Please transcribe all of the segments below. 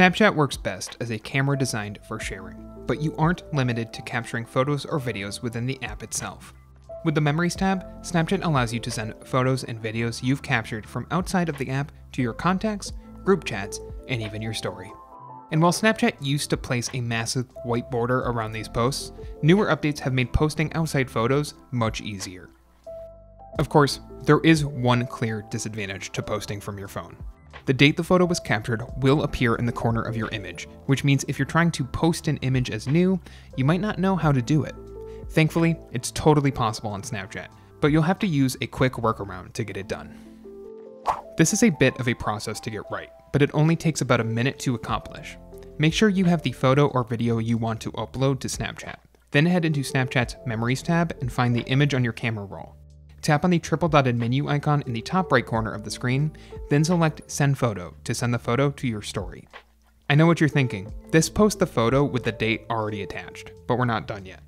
Snapchat works best as a camera designed for sharing, but you aren't limited to capturing photos or videos within the app itself. With the Memories tab, Snapchat allows you to send photos and videos you've captured from outside of the app to your contacts, group chats, and even your story. And while Snapchat used to place a massive white border around these posts, newer updates have made posting outside photos much easier. Of course, there is one clear disadvantage to posting from your phone. The date the photo was captured will appear in the corner of your image, which means if you're trying to post an image as new, you might not know how to do it. Thankfully, it's totally possible on Snapchat, but you'll have to use a quick workaround to get it done. This is a bit of a process to get right, but it only takes about a minute to accomplish. Make sure you have the photo or video you want to upload to Snapchat. Then head into Snapchat's Memories tab and find the image on your camera roll. Tap on the triple dotted menu icon in the top right corner of the screen, then select Send Photo to send the photo to your story. I know what you're thinking, this posts the photo with the date already attached, but we're not done yet.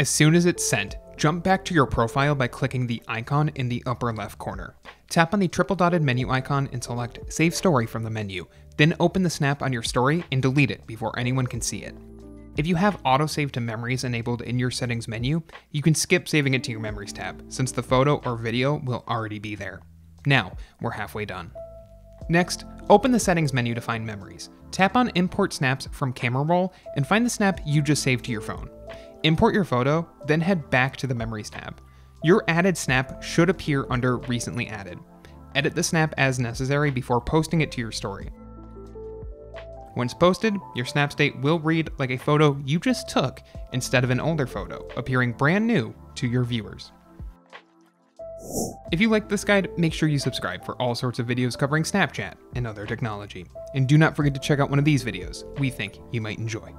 As soon as it's sent, jump back to your profile by clicking the icon in the upper left corner. Tap on the triple dotted menu icon and select Save Story from the menu, then open the snap on your story and delete it before anyone can see it. If you have autosave to memories enabled in your settings menu, you can skip saving it to your Memories tab, since the photo or video will already be there. Now, we're halfway done. Next, open the settings menu to find Memories. Tap on Import Snaps from Camera Roll and find the snap you just saved to your phone. Import your photo, then head back to the Memories tab. Your added snap should appear under Recently Added. Edit the snap as necessary before posting it to your story. Once posted, your snap state will read like a photo you just took instead of an older photo, appearing brand new to your viewers. If you liked this guide, make sure you subscribe for all sorts of videos covering Snapchat and other technology. And do not forget to check out one of these videos we think you might enjoy.